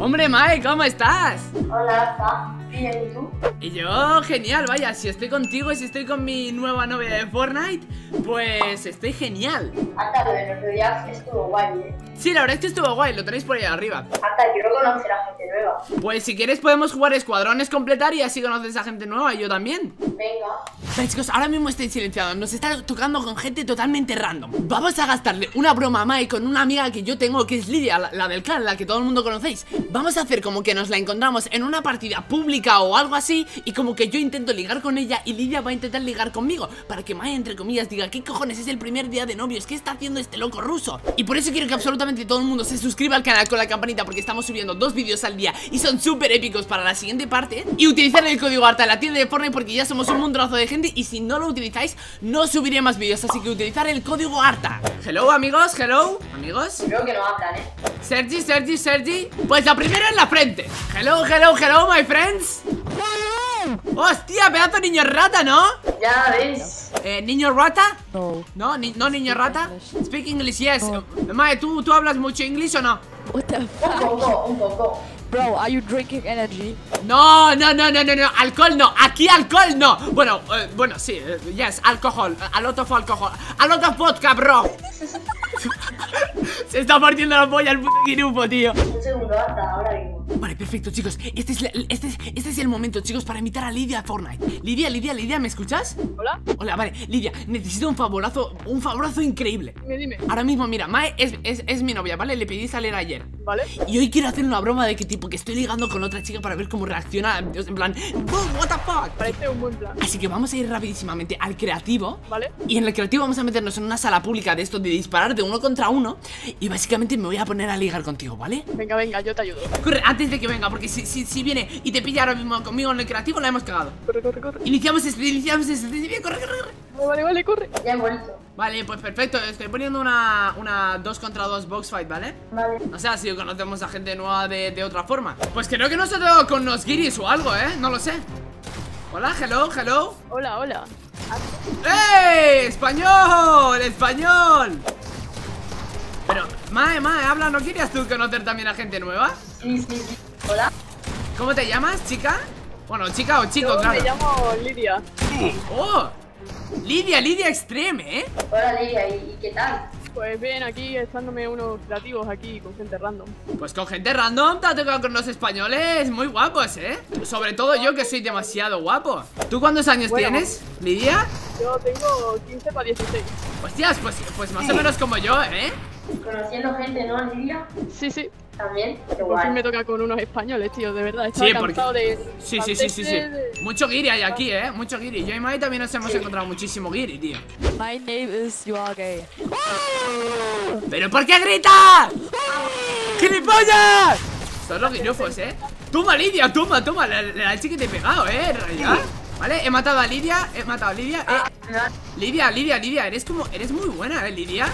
¡Hombre, Mae! ¿Cómo estás? Hola, ¿está? Bien, ¿y tú? Y yo, genial, vaya, si estoy contigo y si estoy con mi nueva novia de Fortnite, pues estoy genial. Hasta lo del otro día estuvo guay, ¿eh? Sí, la verdad es que estuvo guay, lo tenéis por ahí arriba. Hasta quiero conocer a gente nueva. Pues si quieres podemos jugar escuadrones, completar y así conoces a gente nueva y yo también. Venga. Vale, chicos, ahora mismo estoy silenciado, nos está tocando con gente totalmente random. Vamos a gastarle una broma a Mae con una amiga que yo tengo, que es Lidia, la del clan, la que todo el mundo conocéis. Vamos a hacer como que nos la encontramos en una partida pública o algo así, y como que yo intento ligar con ella y Lidia va a intentar ligar conmigo, para que Mae, entre comillas, diga: ¿qué cojones es el primer día de novios? ¿Qué está haciendo este loco ruso? Y por eso quiero que absolutamente todo el mundo se suscriba al canal con la campanita, porque estamos subiendo 2 vídeos al día y son súper épicos para la siguiente parte. Y utilizar el código ARTA en la tienda de Fortnite, porque ya somos un montonazo de gente y si no lo utilizáis no subiré más vídeos, así que utilizar el código ARTA. Hello, amigos, hello, amigos. Creo que no hablan, ¿eh? Sergi, Sergi, Sergi. Pues la primera en la frente. Hello, hello, hello, my friends. ¡Hostia, pedazo de niño rata, ¿no? Ya ves. ¿Niño rata? No. ¿No? ¿No niño rata? Speak English, yes. Mae, ¿tú hablas mucho inglés o no? What the fuck? Un poco. Bro, are you drinking energy? No. Alcohol no. Aquí alcohol no. Bueno, bueno, sí. Yes, alcohol. A lot of alcohol. A lot of vodka, bro. Se está partiendo la polla el puto Kirufo, tío. Un segundo, hasta ahora mismo. Vale, perfecto, chicos, este es el momento, chicos, para invitar a Lidia a Fortnite. Lidia, ¿me escuchas? Hola. Hola, vale, Lidia, necesito un favorazo increíble. Dime. Ahora mismo, mira, Mae es mi novia, ¿vale? Le pedí salir ayer. Vale. Y hoy quiero hacer una broma de que tipo que estoy ligando con otra chica para ver cómo reacciona, en plan, ¡oh, what the fuck! Parece un buen plan. Así que vamos a ir rapidísimamente al creativo. Vale. Y en el creativo vamos a meternos en una sala pública de esto de disparar de 1 contra 1. Y básicamente me voy a poner a ligar contigo, ¿vale? Venga, yo te ayudo. Corre, antes de que venga, porque si viene y te pilla ahora mismo conmigo en el creativo, la hemos cagado. Corre. Iniciamos este, corre. Vale, corre. Ya he vuelto. Vale, pues perfecto, estoy poniendo una 2 contra 2 box fight, ¿vale? Vale. O sea, si conocemos a gente nueva de otra forma. Pues creo que no se tocó con los guiris o algo, ¿eh? No lo sé. Hola, hello. Hola. ¡Ey! ¡Español! Pero, Mae, habla, ¿no querías tú conocer también a gente nueva? Sí. Hola. ¿Cómo te llamas, chica? Bueno, chica o chico, yo, claro. Me llamo Lidia. ¡Oh! Lidia Extreme, ¿eh? Hola, Lidia, ¿y qué tal? Pues bien, aquí echándome unos creativos aquí con gente random. Pues con gente random te ha tocado con los españoles muy guapos, ¿eh? Sobre todo yo, que soy demasiado guapo. ¿Tú cuántos años tienes, Lidia? Yo tengo 15 para 16. Hostias, pues más o menos como yo, ¿eh? Conociendo gente, ¿no, Lidia? Sí. También. Por fin me toca con unos españoles, tío, de verdad. Estaba cansado de... Sí. Mucho guiri hay aquí, ¿eh? Mucho guiri. Yo y Mae también nos hemos encontrado muchísimo guiri, tío. My name is you are gay. ¿Pero por qué gritas? ¡Gilipollas! Son los guirufos, ¿eh? Toma, Lidia, toma. La chica te he pegado, ¿eh? ¿Realidad? Vale, he matado a Lidia. Lidia, eres muy buena, ¿eh, Lidia?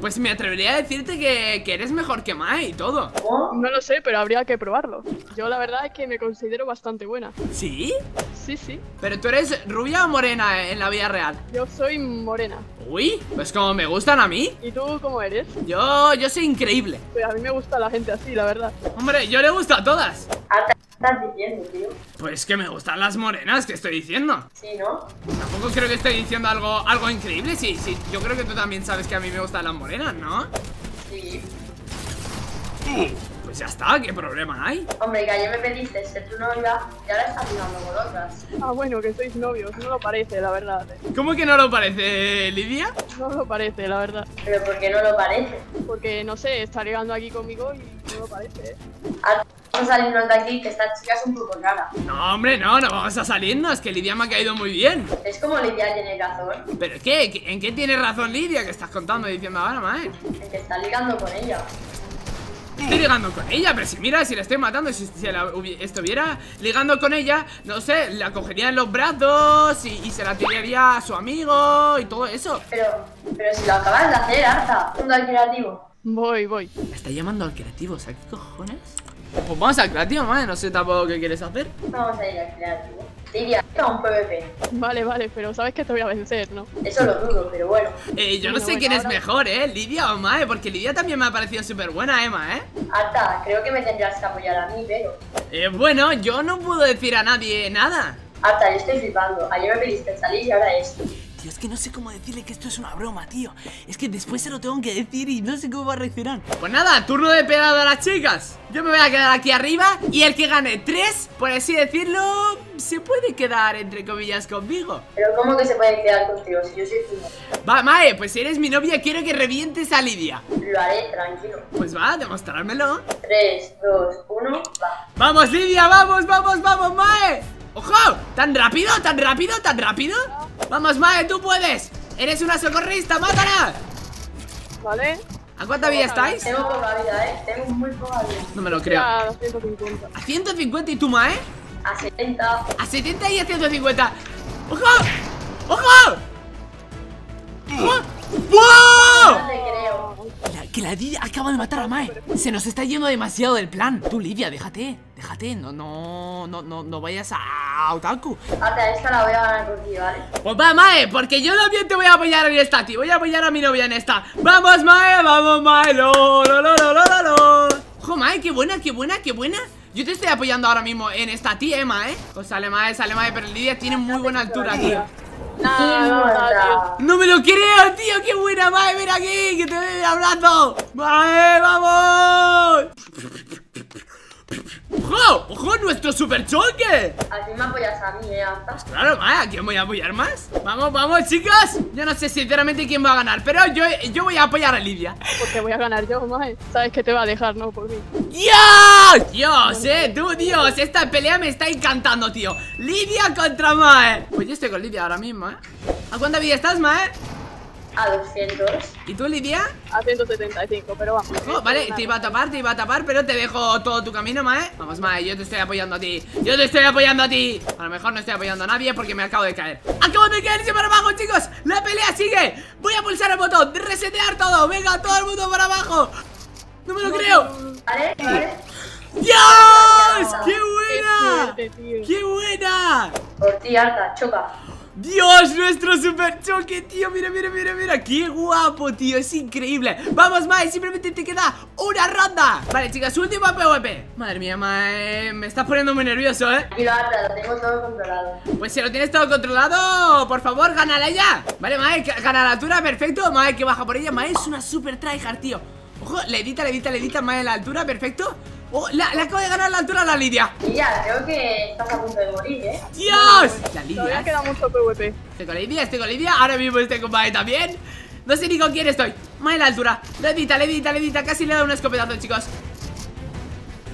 Pues me atrevería a decirte que eres mejor que Mae y todo. No lo sé, pero habría que probarlo. Yo la verdad es que me considero bastante buena. ¿Sí? Sí. ¿Pero tú eres rubia o morena en la vida real? Yo soy morena. Uy, pues como me gustan a mí. ¿Y tú cómo eres? Yo soy increíble. Pues a mí me gusta la gente así, la verdad. Hombre, yo le gusto a todas. ¿Estás diciendo, tío? Pues que me gustan las morenas, que estoy diciendo. Sí, ¿no? Tampoco creo que estoy diciendo algo increíble. Sí, yo creo que tú también sabes que a mí me gustan las morenas, ¿no? Sí. Pues ya está, ¿qué problema hay? Hombre, que ayer me pediste ser tu novia y ahora estás jugando con otras. Ah, bueno, que sois novios, no lo parece, la verdad. ¿Cómo que no lo parece, Lidia? No lo parece, la verdad. ¿Pero por qué no lo parece? Porque, no sé, está llegando aquí conmigo y no lo parece. Vamos a salirnos de aquí, que esta chica es un poco rara. No, hombre, no vamos a salirnos, que Lidia me ha caído muy bien. Es como Lidia tiene razón. ¿Pero qué? ¿En qué tiene razón Lidia? ¿Qué estás contando y diciendo ahora, Mae? En que está ligando con ella. Estoy ligando con ella, pero si mira, si la estoy matando, si la estuviera ligando con ella, no sé, la cogería en los brazos y se la tiraría a su amigo y todo eso. Pero si lo acabas de hacer, Arta, al creativo. Voy. ¿La está llamando al creativo? O sea, ¿qué cojones? Pues vamos al creativo, Mae, no sé tampoco qué quieres hacer. Vamos a ir al creativo. Lidia, esto es un PvP. Vale, vale, pero sabes que te voy a vencer, ¿no? Eso lo dudo, pero bueno. Yo no sé quién es mejor, Lidia o Mae, porque Lidia también me ha parecido súper buena, Emma, Hasta, creo que me tendrás que apoyar a mí, pero... bueno, yo no puedo decir a nadie nada. Hasta, yo estoy flipando. Ayer me pediste salir y ahora esto. Tío, es que no sé cómo decirle que esto es una broma, tío. Es que después se lo tengo que decir y no sé cómo va a reaccionar. Pues nada, turno de pedado a las chicas. Yo me voy a quedar aquí arriba y el que gane 3, por así decirlo, se puede quedar, entre comillas, conmigo. Pero ¿cómo que se puede quedar contigo si yo soy tu novia? Va, Mae, pues si eres mi novia quiero que revientes a Lidia. Lo haré, tranquilo. Pues va, demostrármelo. 3, 2, 1, va. ¡Vamos, Lidia! ¡Vamos, vamos, vamos, Mae! ¡Ojo! ¿Tan rápido? ¿Tan rápido? ¿Tan rápido? ¡Vamos, Mae! ¡Tú puedes! ¡Eres una socorrista! ¡Mátala! Vale. ¿A cuánta vida estáis? Tengo poca vida, Tengo muy poca vida. No me lo creo. A 150. ¿A 150 y tú, Mae? A 70. A 70 y a 150. ¡Ojo! ¡Ojo! ¡Wow! No te creo. Que la Lidia acaba de matar a Mae. Se nos está yendo demasiado del plan. Tú, Lidia, déjate. Déjate, no vayas a Otaku. Hasta esta la voy a ganar contigo, ¿vale? Pues va, Mae, porque yo también te voy a apoyar en esta, tío. Voy a apoyar a mi novia en esta. ¡Vamos, Mae! ¡Vamos, Mae! ¡Lo! ¡Ojo, Mae! ¡Qué buena, qué buena, qué buena! Yo te estoy apoyando ahora mismo en esta, tía, Mae. Pues sale, Mae, pero Lidia tiene muy buena altura, tío. No me lo creo, tío, qué buena, Mae, ven aquí, que te doy el abrazo. Mae, vamos. ¡Ojo! ¡Ojo! ¡Nuestro super choque! Así me apoyas a mí, pues claro, Mae, ¿a quién voy a apoyar más? Vamos, vamos, chicas. Yo no sé sinceramente quién va a ganar, pero yo voy a apoyar a Lidia. Porque voy a ganar yo, Mae. Sabes que te va a dejar, ¿no? Por mí. ¡Dios! ¡Dios, tú, Dios! Esta pelea me está encantando, tío. Lidia contra Mae. Pues yo estoy con Lidia ahora mismo, ¿A cuánta vida estás, Mae? A 200. ¿Y tú, Lidia? A 175, pero vamos. Oh, vale, te iba a tapar, pero te dejo todo tu camino, Mae. Vamos, Mae, yo te estoy apoyando a ti. Yo te estoy apoyando a ti. A lo mejor no estoy apoyando a nadie porque me acabo de caer. ¡Acabo de caerse para abajo, chicos! ¡La pelea sigue! Voy a pulsar el botón de resetear todo. ¡Venga, todo el mundo para abajo! ¡No me lo creo! ¿Vale? ¡Dios! ¡Qué buena! ¡Qué buena! Por ti, Arta, choca. Dios, nuestro super choque, tío. Mira, mira, mira, mira. Qué guapo, tío. Es increíble. Vamos, Mae. Simplemente te queda una ronda. Vale, chicas, última PvP. Madre mía, Mae. Me estás poniendo muy nervioso, Y lo tengo todo controlado. Pues si lo tienes todo controlado, por favor, gánala ya. Vale, Mae. Gana la altura. Perfecto. Mae que baja por ella. Mae es una super tryhard, tío. Ojo, le edita, Mae en la altura. Perfecto. Oh, le acabo de ganar la altura a la Lidia. Lidia, creo que estás a punto de morir, ¡Dios! La Lidia. Todavía queda mucho PvP. Estoy con Lidia. Ahora mismo estoy con Mae también. No sé ni con quién estoy. Mae en la altura. Le edita. Casi le da un escopetazo, chicos.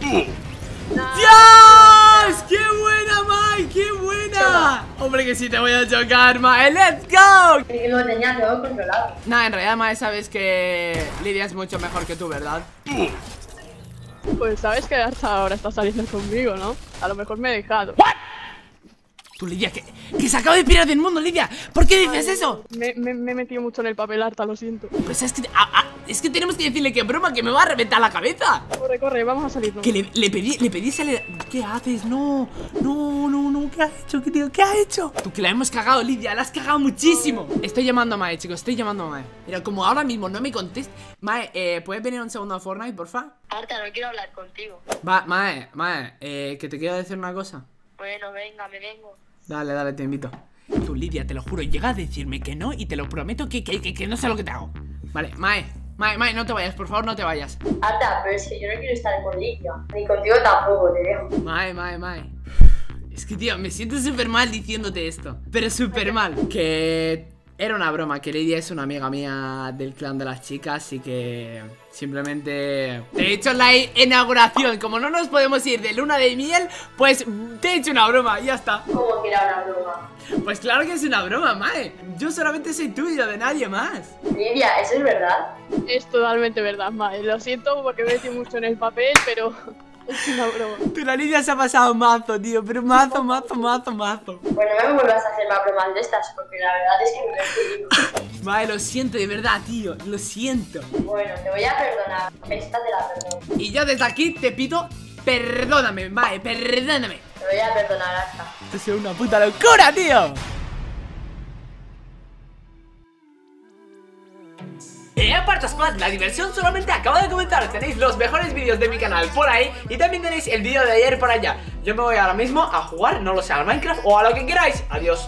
¡Dios! ¡Qué buena, Mae! ¡Qué buena! Hombre, que sí te voy a chocar, Mae. ¡Let's go! Lo tenía todo controlado. Nah, en realidad, Mae, sabes que Lidia es mucho mejor que tú, ¿verdad? Pues sabes que hasta ahora está saliendo conmigo, ¿no? A lo mejor me he dejado. ¿What? Tú, Lidia, que se acaba de pirar del mundo, Lidia. ¿Por qué dices eso? Me he metido mucho en el papel, Arta, lo siento. Pues es que tenemos que decirle que broma, que me va a reventar la cabeza. Corre, vamos a salir. Que le pedí salir. ¿Qué haces? No, ¿qué has hecho? ¿Qué has hecho? Tú que la hemos cagado, Lidia, la has cagado muchísimo. Estoy llamando a Mae, chicos, Pero como ahora mismo no me contestes, Mae, ¿puedes venir un segundo a Fortnite, porfa? Arta, no quiero hablar contigo. Va, Mae, que te quiero decir una cosa. Bueno, venga, me vengo. Dale, te invito. Tú, Lidia, te lo juro, llega a decirme que no y te lo prometo que no sé lo que te hago. Vale, Mae, no te vayas, por favor, no te vayas. Arta, pero es que yo no quiero estar con Lidia. Ni contigo tampoco, te dejo. Mae. Es que, tío, me siento súper mal diciéndote esto. Pero súper mal. Que era una broma, que Lidia es una amiga mía del clan de las chicas y que simplemente te he hecho la inauguración. Como no nos podemos ir de luna de miel, pues te he hecho una broma, ya está. ¿Cómo que era una broma? Pues claro que es una broma, Mae. Yo solamente soy tuyo, de nadie más. Lidia, ¿eso es verdad? Es totalmente verdad, Mae. Lo siento porque me he metido mucho en el papel, pero... es una broma. Tú, la Lidia se ha pasado mazo, tío. Pero mazo. Bueno, no me vuelvas a hacer más bromas de estas, porque la verdad es que me lo he... Mae, lo siento, de verdad, tío. Lo siento. Bueno, te voy a perdonar. Esta te la perdono. Y yo desde aquí te pido, perdóname, Mae, perdóname. voy a perdonar hasta. Esto es una puta locura, tío. Aparte Squad, la diversión solamente acaba de comenzar. Tenéis los mejores vídeos de mi canal por ahí y también tenéis el vídeo de ayer por allá. Yo me voy ahora mismo a jugar, no lo sé, al Minecraft o a lo que queráis. Adiós.